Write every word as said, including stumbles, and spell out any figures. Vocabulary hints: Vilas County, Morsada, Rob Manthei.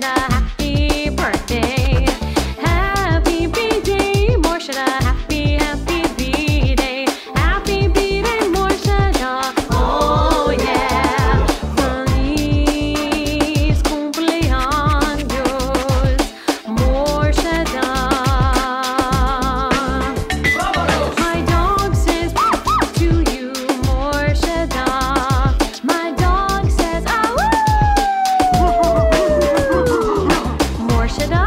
Morsada, happy birthday. Happy birthday, Morsada, happy, happy birthday. Happy birthday, Morsada, oh yeah. Feliz cumpleaños, Morsada. My dog says to you, Morsada. Morsada,